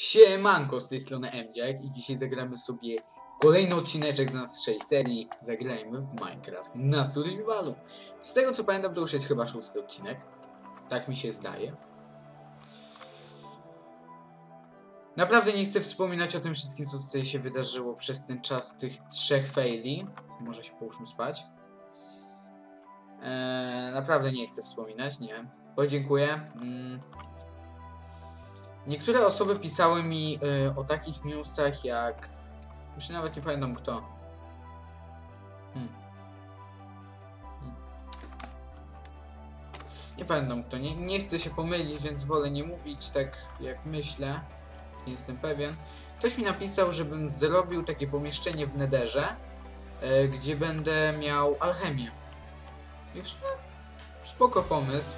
Siemanko, z tej strony EmDziak i dzisiaj zagramy sobie w kolejny odcineczek z naszej serii Zagrajmy w Minecraft na survivalu. Z tego co pamiętam to już jest chyba 6. odcinek. Tak mi się zdaje. Naprawdę nie chcę wspominać o tym wszystkim co tutaj się wydarzyło przez ten czas tych 3 faili. Może się połóżmy spać. Naprawdę nie chcę wspominać, nie. Podziękuję. Niektóre osoby pisały mi o takich newsach jak... Już nawet nie pamiętam kto. Nie pamiętam kto, nie chcę się pomylić, więc wolę nie mówić tak jak myślę. Nie jestem pewien. Ktoś mi napisał, żebym zrobił takie pomieszczenie w Netherze, gdzie będę miał alchemię. I w sumie spoko pomysł.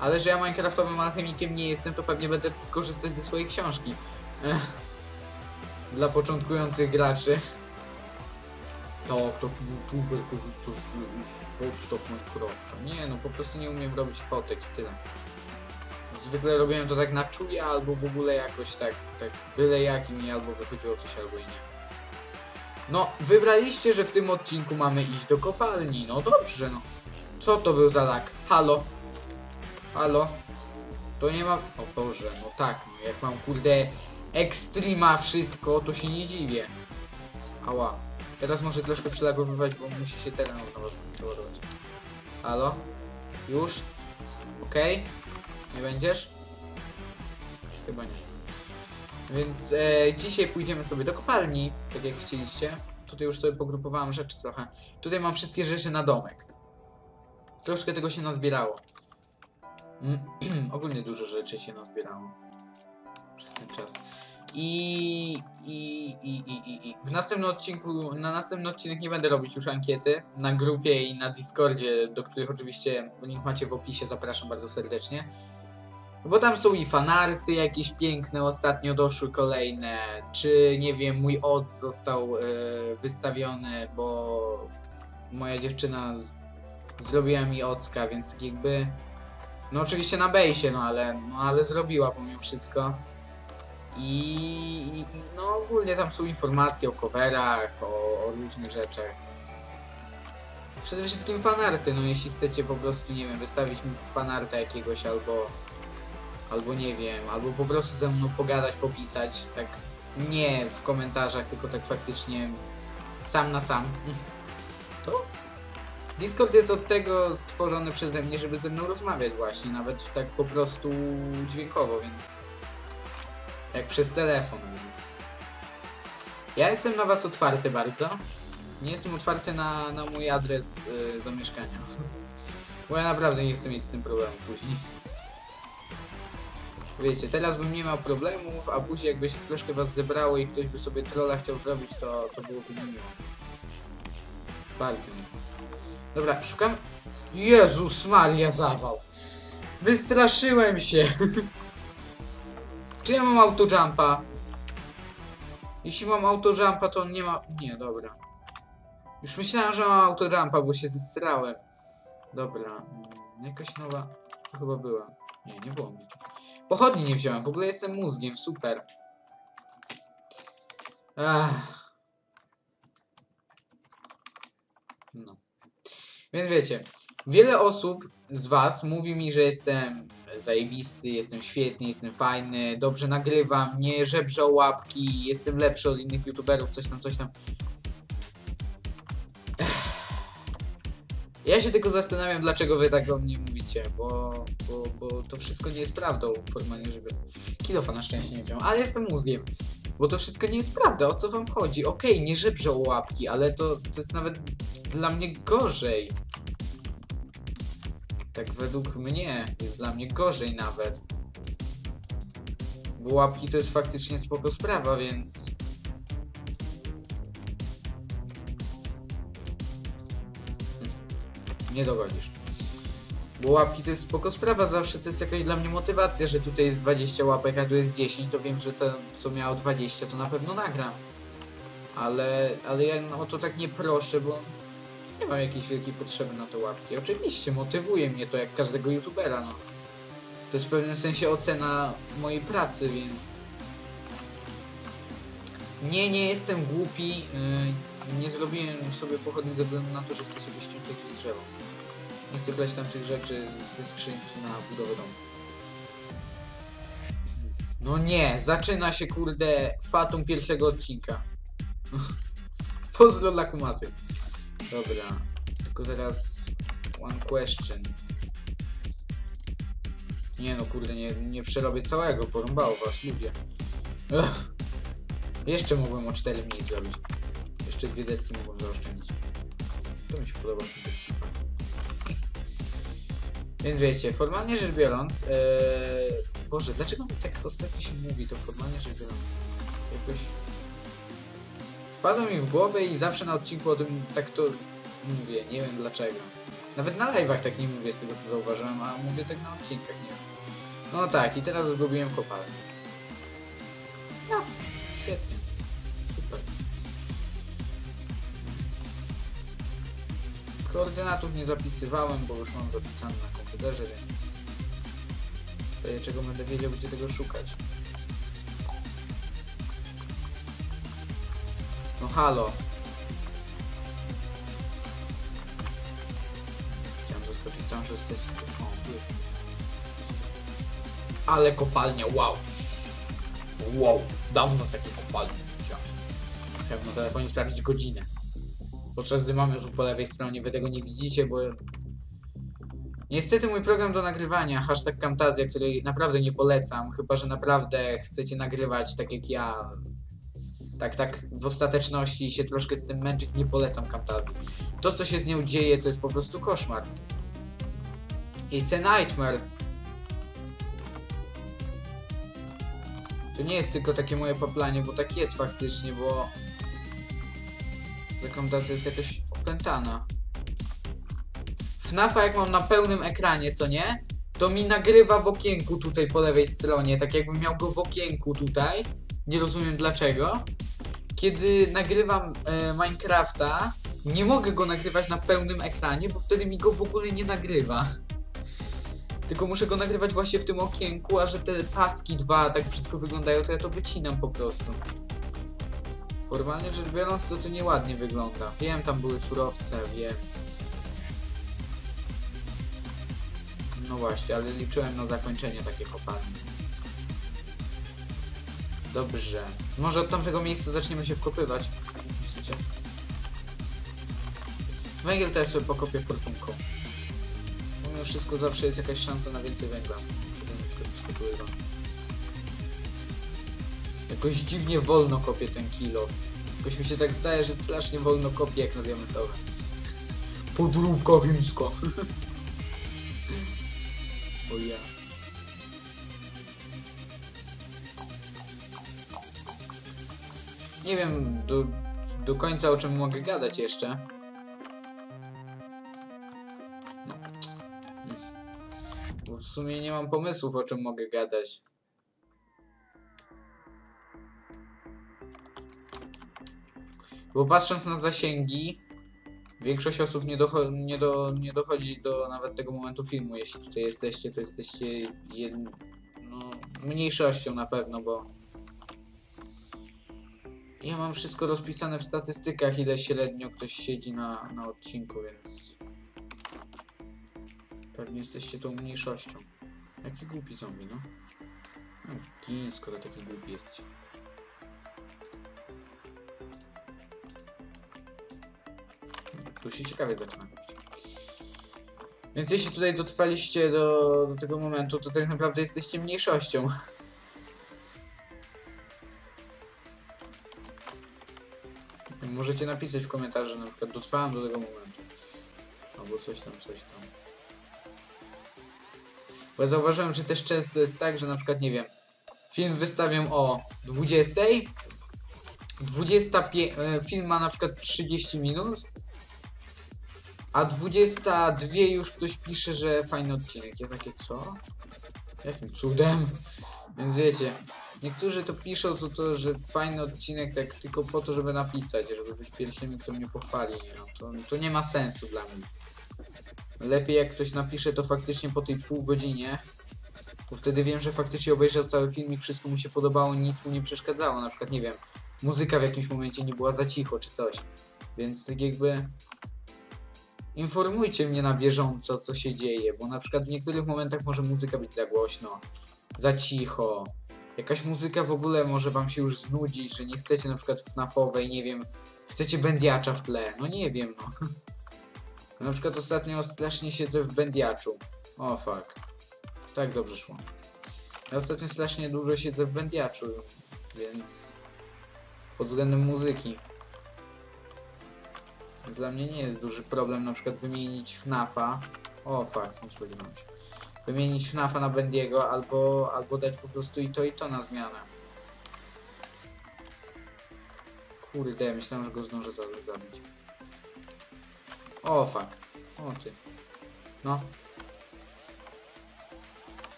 Ale że ja minecraftowym alchemikiem nie jestem, to pewnie będę korzystać ze swojej książki. Dla początkujących graczy. To youtuber korzysta z podstaw Minecrafta. Nie no, po prostu nie umiem robić fotek i tyle. Zwykle robiłem to tak na czuja, albo w ogóle jakoś tak byle jak i mi albo wychodziło coś, albo i nie. No, wybraliście, że w tym odcinku mamy iść do kopalni. No dobrze, no. Co to był za lak? Halo? Halo? To nie ma... O Boże, no tak, no jak mam kurde ekstrema wszystko, to się nie dziwię. Ała. Teraz może troszkę przelagowywać, bo musi się teren od nowa przeładować. Halo? Już? Okej? Nie będziesz? Chyba nie. Więc dzisiaj pójdziemy sobie do kopalni, tak jak chcieliście. Tutaj już sobie pogrupowałem rzeczy trochę. Tutaj mam wszystkie rzeczy na domek. Troszkę tego się nazbierało. Ogólnie dużo rzeczy się nazbierało przez ten czas. I w następnym odcinku, na następny odcinek nie będę robić już ankiety na grupie i na Discordzie, do których oczywiście link macie w opisie, zapraszam bardzo serdecznie. Bo tam są i fanarty jakieś piękne, ostatnio doszły kolejne, czy nie wiem, mój od został wystawiony, bo moja dziewczyna zrobiła mi ocka, więc tak jakby... No oczywiście na bejsie, no ale zrobiła pomimo wszystko. I no ogólnie tam są informacje o coverach, o różnych rzeczach. Przede wszystkim fanarty, no jeśli chcecie po prostu, nie wiem, wystawić mi fanarta jakiegoś albo nie wiem, albo po prostu ze mną pogadać, popisać, tak nie w komentarzach, tylko tak faktycznie sam na sam. To? Discord jest od tego stworzony przeze mnie, żeby ze mną rozmawiać właśnie, nawet tak po prostu dźwiękowo, więc... Jak przez telefon, więc... Ja jestem na was otwarty bardzo. Nie jestem otwarty na mój adres zamieszkania. Bo ja naprawdę nie chcę mieć z tym problemu później. Wiecie, teraz bym nie miał problemów, a później jakby się troszkę was zebrało i ktoś by sobie trolla chciał zrobić, to byłoby niemiło. Bardzo miło. Dobra, szukam... Jezus Maria, zawał! Wystraszyłem się! Czy ja mam autojumpa? Jeśli mam autojumpa, to on nie ma... Nie, dobra. Już myślałem, że mam autojumpa, bo się zesrałem. Dobra, jakaś nowa... To chyba była. Nie, nie było mnie. Pochodni nie wziąłem, w ogóle jestem mózgiem, super. Ach. No. Więc wiecie, wiele osób z was mówi mi, że jestem zajebisty, jestem świetny, jestem fajny, dobrze nagrywam, nie żebrzę o łapki, jestem lepszy od innych youtuberów, coś tam, coś tam. Ja się tylko zastanawiam, dlaczego wy tak o mnie mówicie, bo to wszystko nie jest prawdą formalnie, żeby... Kilofa na szczęście nie wziął, ale jestem mózgiem. Bo to wszystko nie jest prawda, o co wam chodzi? Okej, nie żebrzę o łapki, ale to jest nawet dla mnie gorzej. Tak według mnie, jest dla mnie gorzej nawet. Bo łapki to jest faktycznie spoko sprawa, więc... Nie dogodzisz. Bo łapki to jest spoko sprawa, zawsze to jest jakaś dla mnie motywacja, że tutaj jest 20 łapek, a tu jest 10, to wiem, że to co miało 20 to na pewno nagram. Ale ja o to tak nie proszę, bo nie mam jakiejś wielkiej potrzeby na te łapki. Oczywiście motywuje mnie to jak każdego youtubera, no. To jest w pewnym sensie ocena mojej pracy, więc... Nie jestem głupi. Nie zrobiłem sobie pochodni ze względu na to, że chcę sobie ściąć jakieś drzewo. Nie chcę brać tam tych rzeczy ze skrzynki na budowę domu. No nie, zaczyna się kurde fatum pierwszego odcinka. Pozdro dla kumaty. Dobra, tylko teraz one question. Nie no kurde, nie przerobię całego, porąbało was ludzie. Ugh. Jeszcze mogłem o 4 mniej zrobić. Jeszcze 2 deski mogłem zaoszczędzić. To mi się podoba. Więc wiecie, formalnie rzecz biorąc... Boże, dlaczego mi tak ostatnio się mówi to formalnie rzecz biorąc? Jakoś... Wpadło mi w głowę i zawsze na odcinku o tym tak to mówię. Nie wiem dlaczego. Nawet na live'ach tak nie mówię z tego co zauważyłem, a mówię tak na odcinkach, nie wiem. No tak, i teraz zgubiłem kopalnię. Jasne, świetnie. Super. Koordynatów nie zapisywałem, bo już mam zapisane na komputerze, więc... Daję, czego będę wiedział, gdzie tego szukać. No halo. Chciałem zaskoczyć tam, że jesteś... O, jest. Ale kopalnia, wow. Wow, dawno takie kopalnie widziałem. Chciałem na telefonie sprawdzić godzinę. Podczas gdy mam już po lewej stronie, wy tego nie widzicie, bo... Niestety mój program do nagrywania, hashtag Camtasia, który naprawdę nie polecam, chyba że naprawdę chcecie nagrywać tak jak ja. Tak w ostateczności się troszkę z tym męczyć, nie polecam Camtasii. To co się z nią dzieje to jest po prostu koszmar. It's a nightmare. To nie jest tylko takie moje paplanie, bo tak jest faktycznie, bo... Ta Camtasia jest jakaś opętana. FNAFa jak mam na pełnym ekranie, co nie? To mi nagrywa w okienku tutaj po lewej stronie, tak jakbym miał go w okienku tutaj. Nie rozumiem dlaczego. Kiedy nagrywam Minecrafta, nie mogę go nagrywać na pełnym ekranie, bo wtedy mi go w ogóle nie nagrywa. Tylko muszę go nagrywać właśnie w tym okienku, a że te paski dwa tak brzydko wyglądają, to ja to wycinam po prostu. Formalnie rzecz biorąc, to nieładnie wygląda. Wiem, tam były surowce, wiem. No właśnie, ale liczyłem na zakończenie takiej kopalni. Dobrze. Może od tamtego miejsca zaczniemy się wkopywać. Myślicie? Węgiel też sobie pokopię fortunką. Mimo wszystko zawsze jest jakaś szansa na więcej węgla. Jakoś dziwnie wolno kopię ten kilof. Jakoś mi się tak zdaje, że strasznie wolno kopię jak na diamentowe. Podróbka chińska. O ja. Nie wiem do końca o czym mogę gadać jeszcze. No. Bo w sumie nie mam pomysłów o czym mogę gadać. Bo patrząc na zasięgi, większość osób nie dochodzi do nawet tego momentu filmu. Jeśli tutaj jesteście, to jesteście no, mniejszością na pewno, bo... Ja mam wszystko rozpisane w statystykach, ile średnio ktoś siedzi na odcinku, więc... Pewnie jesteście tą mniejszością. Jaki głupi zombie, no. No gin, skoro taki głupi jesteście. Tu się ciekawie zaczyna robić. Więc jeśli tutaj dotrwaliście do tego momentu, to tak naprawdę jesteście mniejszością. Możecie napisać w komentarzu, na przykład dotrwałem do tego momentu. Albo coś tam, coś tam. Bo ja zauważyłem, że też często jest tak, że na przykład, nie wiem, film wystawiam o 20. 25, film ma na przykład 30 minut. A 22 już ktoś pisze, że fajny odcinek. Ja takie co? Jakim cudem? Więc wiecie, niektórzy to piszą to, że fajny odcinek tak tylko po to, żeby napisać, żeby być pierwszymi, kto mnie pochwali. No, to nie ma sensu dla mnie. Lepiej jak ktoś napisze to faktycznie po tej pół godzinie, Bo wtedy wiem, że faktycznie obejrzał cały filmik, wszystko mu się podobało, nic mu nie przeszkadzało. Na przykład, nie wiem, muzyka w jakimś momencie nie była za cicho czy coś. Więc tak jakby informujcie mnie na bieżąco, co się dzieje, bo na przykład w niektórych momentach może muzyka być za głośno, za cicho. Jakaś muzyka w ogóle może wam się już znudzić, że nie chcecie na przykład FNAF-owej, nie wiem, chcecie Bendiacza w tle, no nie wiem, no. Na przykład ostatnio strasznie siedzę w Bendiaczu. O fuck. Tak dobrze szło. Ja ostatnio strasznie dużo siedzę w Bendiaczu, więc pod względem muzyki. Dla mnie nie jest duży problem na przykład wymienić FNAF-a. O fuck, nie spodziewałem się. Wymienić FNAF-a na Bendiego albo dać po prostu i to na zmianę. Kurde, myślałem, że go zdążę zabić. O fuck. O ty. No.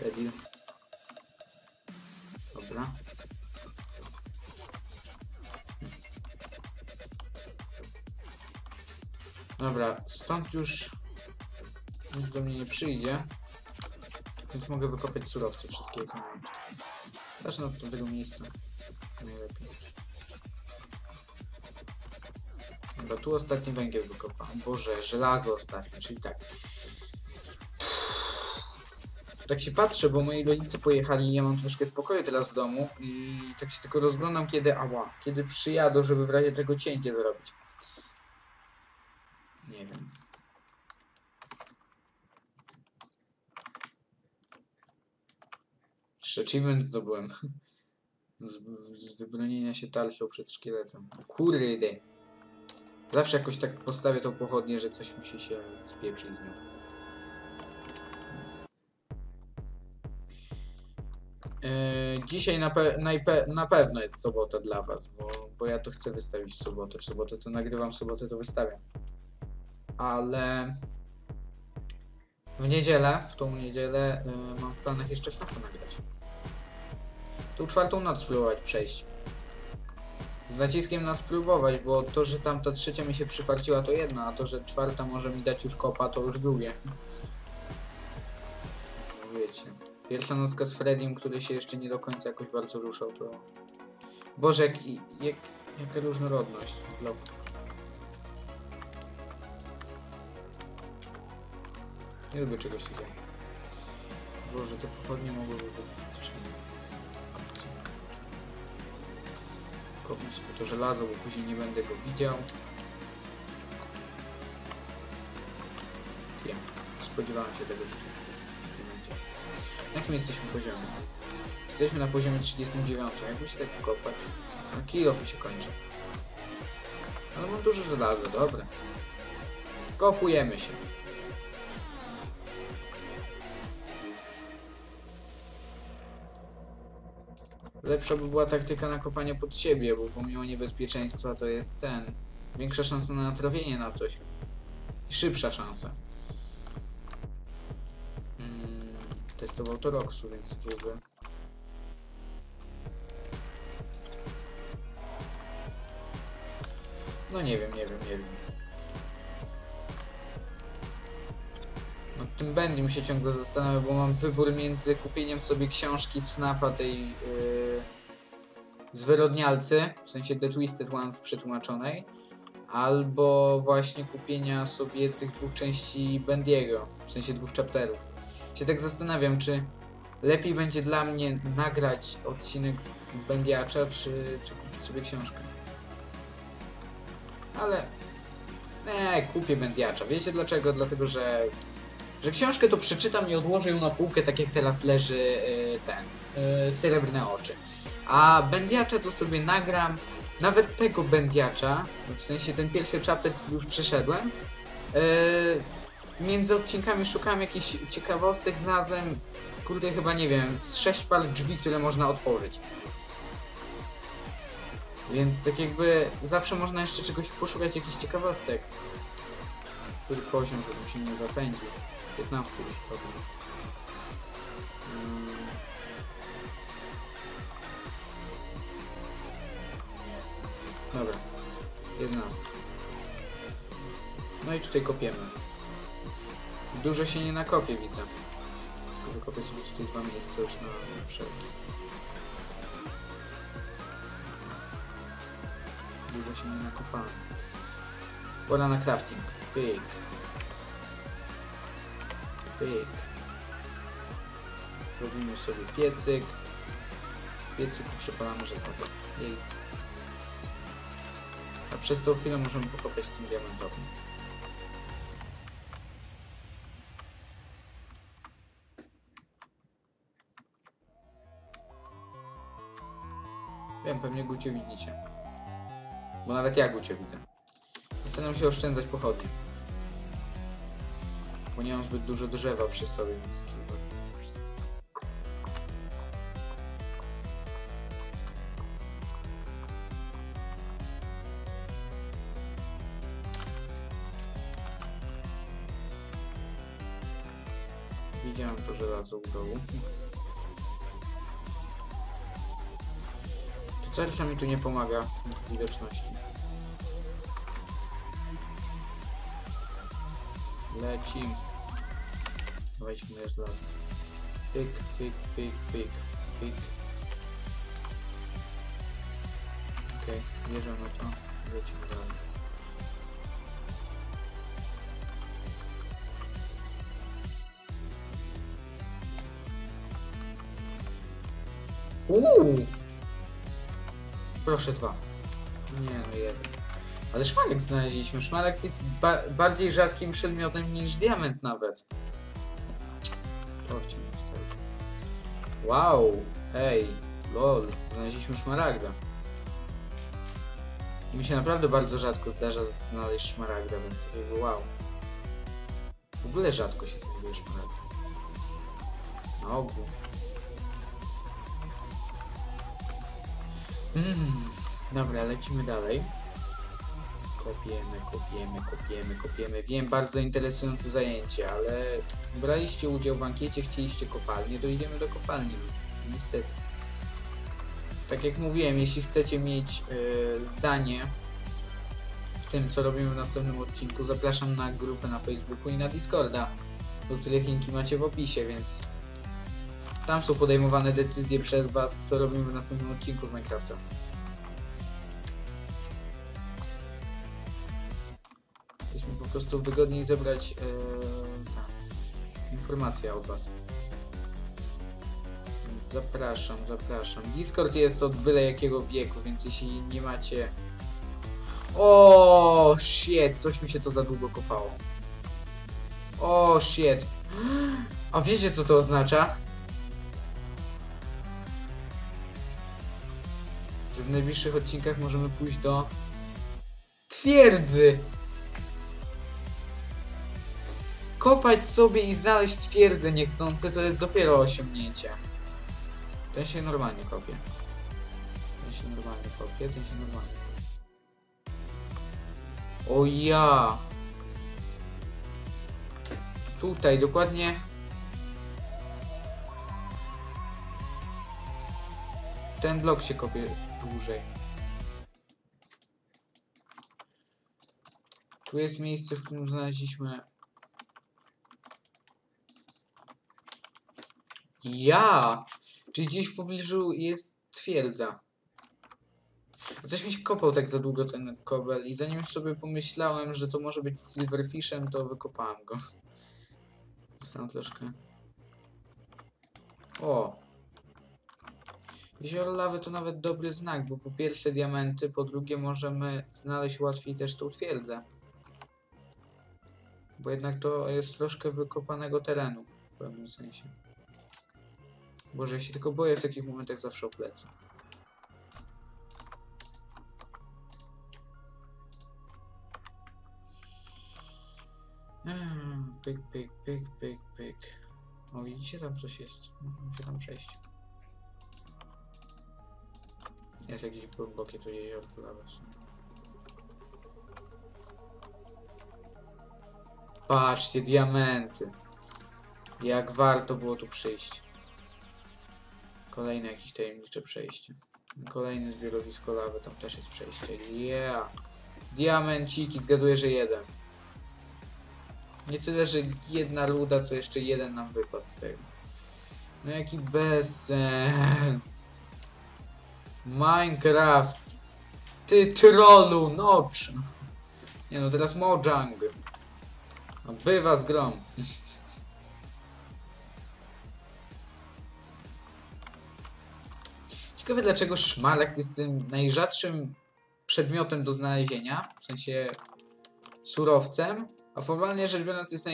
Debil. Dobra. Dobra, stąd już nic do mnie nie przyjdzie, więc mogę wykopać surowce wszystkie, jakie mam tutaj. Zacznę od tego miejsca najlepiej. Dobra, tu ostatni węgiel wykopałem. Boże, żelazo ostatnie, czyli tak. Tak się patrzę, bo moi rodzice pojechali, ja mam troszkę spokoju teraz w domu i tak się tylko rozglądam, kiedy, ała, kiedy przyjadą, żeby w razie tego cięcie zrobić. Nie wiem. Achievement zdobyłem. Z wybronienia się tarczą przed szkieletem. Kurde. Zawsze jakoś tak postawię tą pochodnię, że coś musi się spieprzyć z nią. Dzisiaj na pewno jest sobota dla was, bo ja to chcę wystawić w sobotę. W sobotę to nagrywam, w sobotę to wystawiam. Ale w niedzielę, w tą niedzielę mam w planach jeszcze FNAF-a nagrać. Tą czwartą noc spróbować przejść. Z naciskiem na spróbować, bo to, że tam ta trzecia mi się przyfarciła to jedna, a to, że czwarta może mi dać już kopa to już drugie. Wiecie. Pierwsza nocka z Freddym, który się jeszcze nie do końca jakoś bardzo ruszał, to... Boże, jaka różnorodność bloków. Nie lubię czegoś takiego. Boże, te pochodnie mogłyby być. Kopnę sobie to żelazo, bo później nie będę go widział. Nie, spodziewałem się tego w tym momencie. Na jakim jesteśmy poziomie? Jesteśmy na poziomie 39. Jakby się tak wykopać? Na kilo mi się kończy. Ale mam dużo żelaza, dobra. Kopujemy się. Lepsza by była taktyka na kopanie pod siebie, bo pomimo niebezpieczeństwa to jest ten... Większa szansa na trafienie na coś. I szybsza szansa. Testował to Roxu, więc jakby... No nie wiem. No tym Bendy mi się ciągle zastanawia, bo mam wybór między kupieniem sobie książki z FNAF-a tej... zwyrodnialcy, w sensie The Twisted Ones przetłumaczonej, albo właśnie kupienia sobie tych dwóch części Bendiego, w sensie dwóch chapterów. Się tak zastanawiam, czy lepiej będzie dla mnie nagrać odcinek z Bendiacza, czy kupić sobie książkę. Ale... kupię Bendiacza. Wiecie dlaczego? Dlatego, że książkę to przeczytam i odłożę ją na półkę, tak jak teraz leży Srebrne oczy. A Bendiacza to sobie nagram, nawet tego Bendiacza, w sensie ten pierwszy chapter już przeszedłem. Między odcinkami szukałem jakichś ciekawostek, znalazłem, kurde chyba nie wiem, z 6 par drzwi, które można otworzyć. Więc tak jakby zawsze można jeszcze czegoś poszukać, jakichś ciekawostek. Który poziom, żebym się nie zapędził. 15 już pewnie. Dobra, 11. No i tutaj kopiemy. Dużo się nie nakopie, widzę. Wykopię sobie tutaj dwa miejsca już na wszelki. Dużo się nie nakopałem. Pora na crafting. Pyk. Pyk. Robimy sobie piecyk. W piecyku przepalamy żelazo. Jej. A przez tą chwilę możemy pokopać tym diamentowym. Wiem, pewnie Gucie widzicie. Bo nawet ja Gucie widzę. Staram się oszczędzać pochodnie. Bo nie mam zbyt dużo drzewa przy sobie, więc... Widziałem to żelazo u dołu. Serca mi tu nie pomaga w widoczności. Leci. Wejdźmy jeszcze raz. Pyk, pyk, pyk, pyk, pyk. Okej, bierzemy to. Lecimy dalej. Proszę dwa. Nie, no jeden. Ale szmarek znaleźliśmy. Szmarek jest bardziej rzadkim przedmiotem niż diament nawet. To chciałem postawić. Wow. Ej. Lol. Znaleźliśmy szmaragda. Mi się naprawdę bardzo rzadko zdarza znaleźć szmaragda, więc jakby wow. W ogóle rzadko się znajduje szmaragda. Na ogół. Dobra, lecimy dalej. Kopiemy, kopiemy, kopiemy, kopiemy. Wiem, bardzo interesujące zajęcie, ale braliście udział w ankiecie, chcieliście kopalnię, to idziemy do kopalni. Niestety. Tak jak mówiłem, jeśli chcecie mieć zdanie w tym, co robimy w następnym odcinku, zapraszam na grupę na Facebooku i na Discorda, do których linki macie w opisie, więc... Tam są podejmowane decyzje przez was, co robimy w następnym odcinku z Minecrafta. Jesteśmy po prostu wygodniej zebrać informacje od was. Więc zapraszam, zapraszam. Discord jest od byle jakiego wieku, więc jeśli nie macie... O, shit, coś mi się to za długo kopało. O, shit. A wiecie, co to oznacza? W najbliższych odcinkach możemy pójść do twierdzy. Kopać sobie i znaleźć twierdzę niechcące to jest dopiero osiągnięcie. Ten się normalnie kopie. Ten się normalnie kopie, ten się normalnie kopie. O ja! Tutaj dokładnie. Ten blok się kopie dłużej. Tu jest miejsce, w którym znaleźliśmy... Ja! Czyli gdzieś w pobliżu jest twierdza. Coś mi się kopał tak za długo ten kobel i zanim sobie pomyślałem, że to może być silverfishem, to wykopałem go. Zostałem troszkę... O! Jezioro lawy to nawet dobry znak, bo po pierwsze diamenty, po drugie możemy znaleźć łatwiej też tą twierdzę. Bo jednak to jest troszkę wykopanego terenu, w pewnym sensie. Boże, ja się tylko boję w takich momentach zawsze o plecy. Pyk, pyk, pyk, pyk, pyk. O, widzicie, tam coś jest. Musimy się tam przejść. Jest jakieś głębokie tu jezioro lawy w sumie. Patrzcie, diamenty. Jak warto było tu przyjść. Kolejne jakieś tajemnicze przejście. Kolejne zbiorowisko lawy, tam też jest przejście. Yeah! Diamenciki, zgaduję, że jeden. Nie tyle, że jedna ruda, co jeszcze jeden nam wypadł z tego. No jaki bezsens. Minecraft. Ty trollu, nocz. Nie no, teraz Mojang. No, bywa z grom. Ciekawe dlaczego szmaragd jest tym najrzadszym przedmiotem do znalezienia, w sensie surowcem, a formalnie rzecz biorąc jest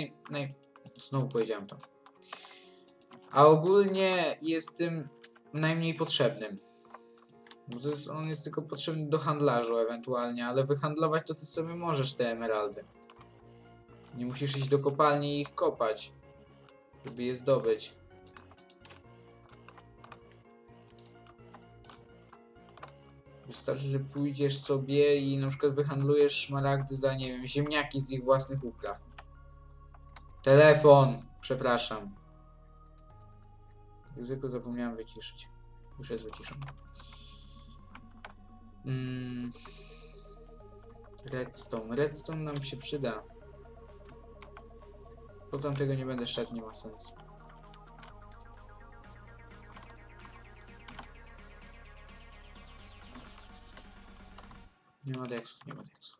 znowu powiedziałem to. A ogólnie jest tym najmniej potrzebnym. Bo to jest, on jest tylko potrzebny do handlarzu ewentualnie, ale wyhandlować to ty sobie możesz te emeraldy. Nie musisz iść do kopalni i ich kopać, żeby je zdobyć. Wystarczy, że pójdziesz sobie i na przykład wyhandlujesz szmaragdy za, nie wiem, ziemniaki z ich własnych upraw. Telefon! Przepraszam. Zwykle zapomniałem wyciszyć. Już jest wyciszony. Redstone. Redstone nam się przyda. Potem tego nie będę szedł, nie ma sensu. Nie ma deksu, nie ma deksu.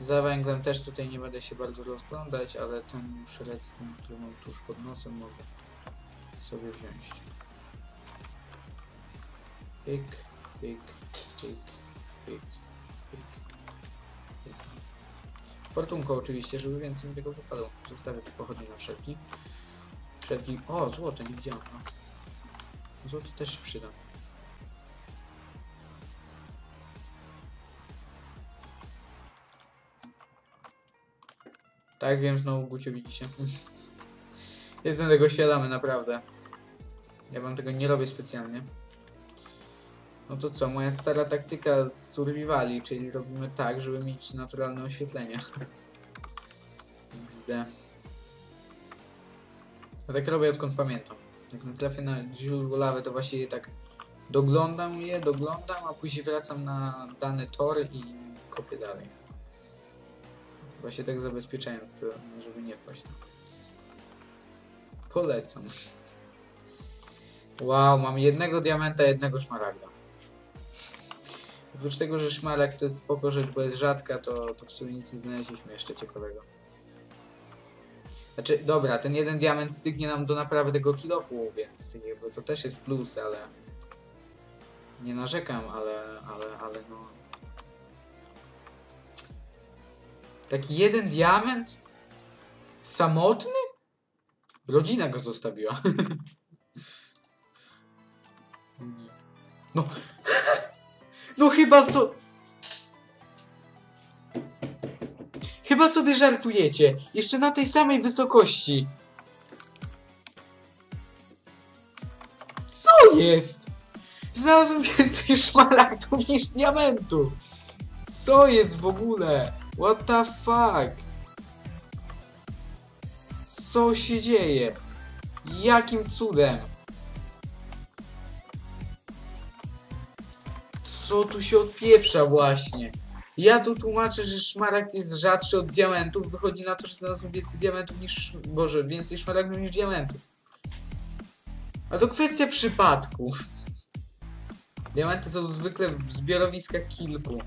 Za węglem też tutaj nie będę się bardzo rozglądać, ale ten już redstone, który mam tuż pod nosem, mogę sobie wziąć. Pyk, pyk, pyk, pyk, pyk, pyk. Fortunko oczywiście, żeby więcej mi tego wypadło. Zostawię te pochodnie na wszelki. Wszelki... O, złote, nie widziałem. Złote też się przyda. Tak, wiem, znowu Gucio widzicie. Jestem tego świadomy, naprawdę. Ja wam tego nie robię specjalnie. No to co, moja stara taktyka z survivali, czyli robimy tak, żeby mieć naturalne oświetlenie. XD. Ja tak robię, odkąd pamiętam. Jak natrafię na źródło lawy, to właśnie je tak doglądam, a później wracam na dany tor i kopię dalej. Właśnie tak zabezpieczając to, żeby nie wpaść tam. Polecam. Wow, mam jednego diamenta, jednego szmaragda. Oprócz tego, że szmaragd to jest spoko rzecz, bo jest rzadka, to w sumie nic nie znaleźliśmy jeszcze ciekawego. Znaczy, dobra, ten jeden diament stygnie nam do naprawy tego kilofu, więc bo to też jest plus, ale... Nie narzekam, ale no... Taki jeden diament? Samotny? Rodzina go zostawiła. No. No chyba co... Chyba sobie żartujecie. Jeszcze na tej samej wysokości. Co jest? Znalazłem więcej szmaragdów niż diamentów. Co jest w ogóle? What the fuck? Co się dzieje? Jakim cudem? Co tu się odpieprza właśnie? Ja tu tłumaczę, że szmaragd jest rzadszy od diamentów. Wychodzi na to, że znalazłem więcej diamentów niż... Boże, więcej szmaragdów niż diamentów. A to kwestia przypadku. Diamenty są zwykle w zbiorowiskach kilku.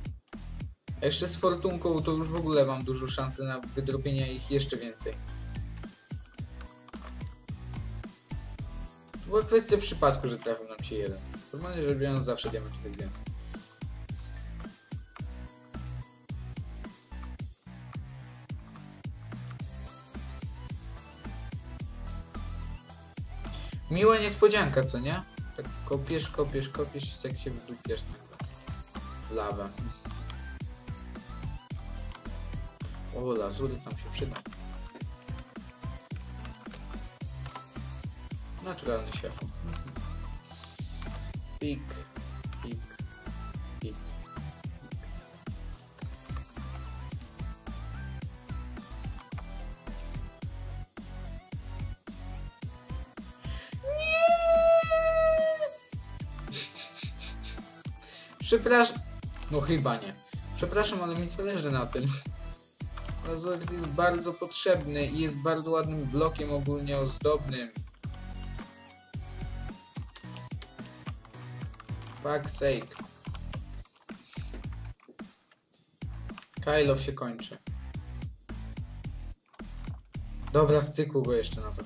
A jeszcze z fortunką to już w ogóle mam dużo szansy na wydrobienie ich jeszcze więcej. To była kwestia przypadku, że trafił nam się jeden. Normalnie rzecz biorąc zawsze diamentów jest więcej. Miła niespodzianka, co nie? Tak kopiesz i tak się wydupiesz na lawę. O, lazury tam się przyda. Naturalny światło. Pik, pik, pik. Przepraszam. No chyba nie. Przepraszam, ale mi zależy na tym. Lazuryt jest bardzo potrzebny i jest bardzo ładnym blokiem ogólnie ozdobnym. Fuck sake. Kylow się kończy. Dobra, styku go jeszcze na to.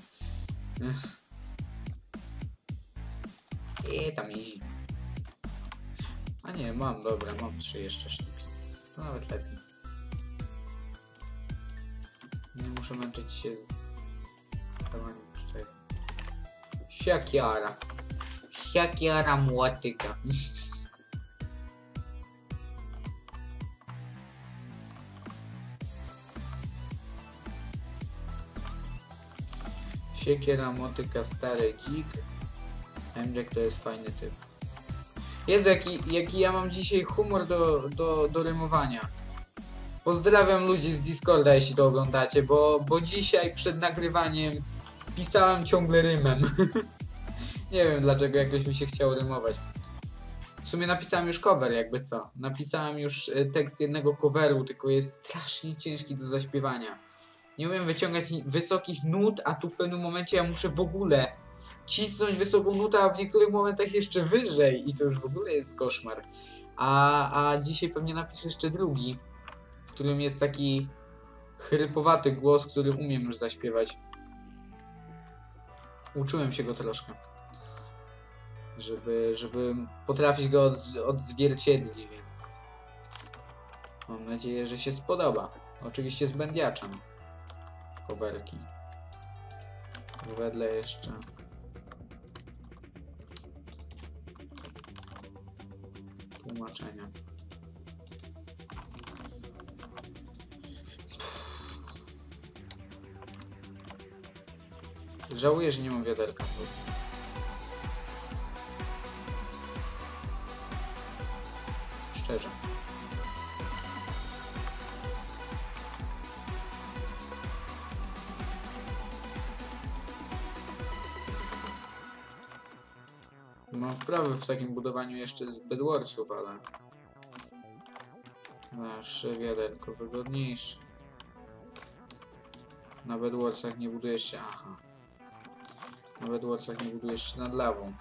I tam easy. A nie, mam, dobra, mam 3 jeszcze sztuki. To nawet lepiej. Nie muszę męczyć się z dawaniem tutaj. Siakiara. Siakiara młotyka. Siekiera, motyka, stary dzik. EmDziak to jest fajny typ. Jezu, jaki ja mam dzisiaj humor do rymowania. Pozdrawiam ludzi z Discorda, jeśli to oglądacie, bo dzisiaj przed nagrywaniem pisałem ciągle rymem. Nie wiem dlaczego, jakoś mi się chciało rymować. W sumie napisałem już cover, jakby co. Napisałem już tekst jednego coveru, tylko jest strasznie ciężki do zaśpiewania. Nie umiem wyciągać wysokich nut, a tu w pewnym momencie ja muszę w ogóle cisnąć wysoką nutę, a w niektórych momentach jeszcze wyżej. I to już w ogóle jest koszmar. A dzisiaj pewnie napiszę jeszcze drugi, w którym jest taki chrypowaty głos, który umiem już zaśpiewać. Uczyłem się go troszkę, żeby potrafić go odzwierciedlić, więc mam nadzieję, że się spodoba. Oczywiście z Bendiaczem. Coverki. Wedle jeszcze. Tłumaczenia. Żałuję, że nie mam wiaderka. Szczerze. Mam wprawy w takim budowaniu jeszcze z Bedwarsów, ale nasze wiaderko wygodniejsze. Na Bedwarsach nie budujesz się, aha. Na Bedwarsach nie budujesz się nad lawą.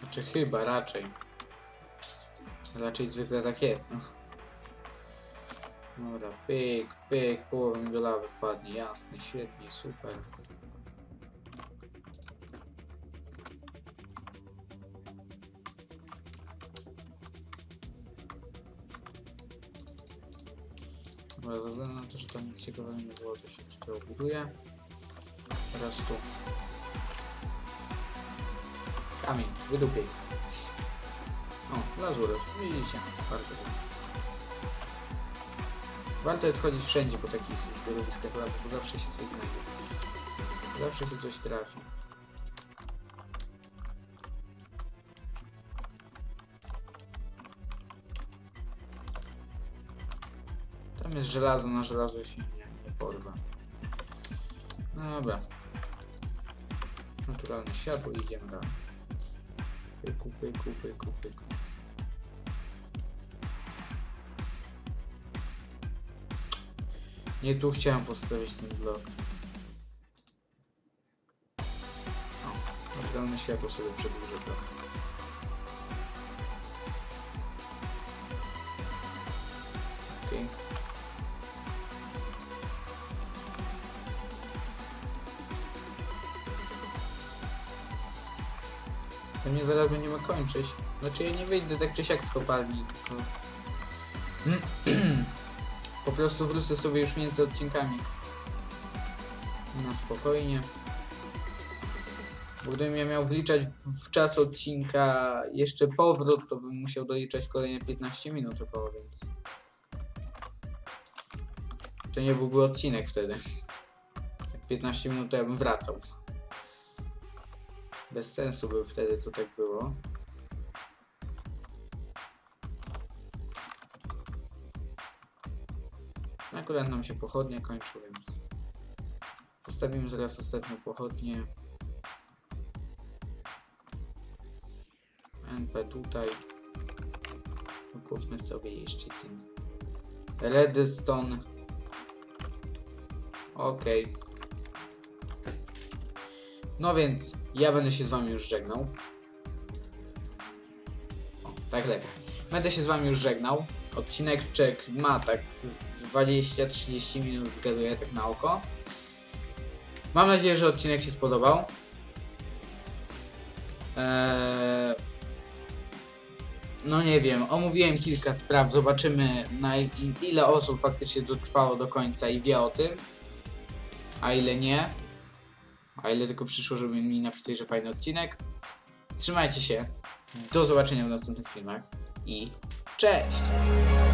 Znaczy chyba, raczej. Raczej zwykle tak jest, no. Dobra, pyk, pyk, połowę do lawy wpadnie, jasne, świetnie, super. Dobra, ze względu na to, że to nic ciekawego nie było, to się tutaj buduje. Teraz tu. Kamień, wydupiej. O, lazuryt, widzicie, warto. Warto jest chodzić wszędzie po takich zbiorowiskach, bo zawsze się coś znajdzie. Zawsze się coś trafi. Tam jest żelazo, na żelazo się nie porwa. No dobra. Naturalne światło i idziemy dalej. Pyku, pyku, pyku, pyku. Nie tu chciałem postawić ten blok. O, naturalne światło sobie przedłużę trochę. Pewnie zaraz będziemy kończyć. Znaczy ja nie wyjdę tak czy siak z kopalni, tylko po prostu wrócę sobie już między odcinkami. Na spokojnie. Bo gdybym ja miał wliczać w czas odcinka jeszcze powrót, to bym musiał doliczać kolejne 15 minut około, więc to nie byłby odcinek wtedy. Jak 15 minut to ja bym wracał. Bez sensu był wtedy, co tak było. Akurat nam się pochodnie kończy, więc postawimy zaraz ostatnią pochodnię. NP tutaj. Kupmy sobie jeszcze ten redstone. Okej. No więc ja będę się z wami już żegnał. O, tak lepiej. Będę się z wami już żegnał. Odcineczek ma tak 20-30 minut, zgaduję tak na oko. Mam nadzieję, że odcinek się spodobał. No nie wiem, omówiłem kilka spraw, zobaczymy na ile osób faktycznie dotrwało do końca i wie o tym, a ile nie, a ile tylko przyszło, żeby mi napisać, że fajny odcinek. Trzymajcie się, do zobaczenia w następnych filmach i cześć!